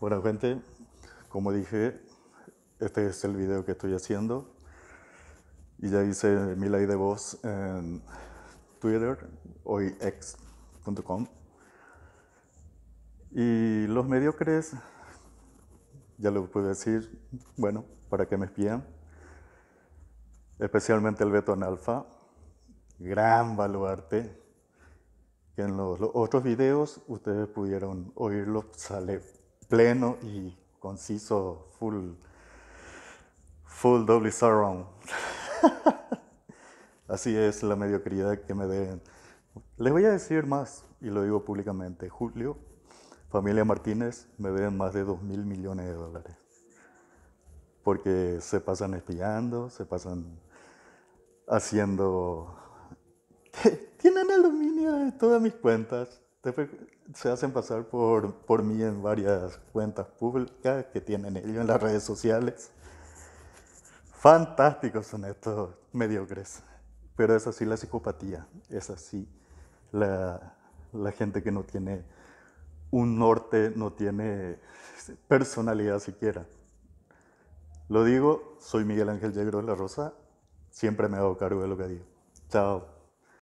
Bueno, gente, como dije, este es el video que estoy haciendo y ya hice mi ley de voz en Twitter, hoy x.com. Y los mediocres, ya lo puedo decir, bueno, para que me espían, especialmente el Beto Analfa, gran baluarte, que en los otros videos ustedes pudieron oírlo, sale pleno y conciso, full double surround. Así es la mediocridad que me den. Les voy a decir más, y lo digo públicamente, Julio, familia Martínez, me deben más de $2.000 millones. Porque se pasan espiando, se pasan haciendo... Tienen el dominio de todas mis cuentas. Se hacen pasar por mí en varias cuentas públicas que tienen ellos en las redes sociales. Fantásticos son estos mediocres. Pero es así la psicopatía, es así la gente que no tiene un norte, no tiene personalidad siquiera. Lo digo, soy Miguel Ángel Yegros de la Rosa, siempre me hago cargo de lo que digo. Chao.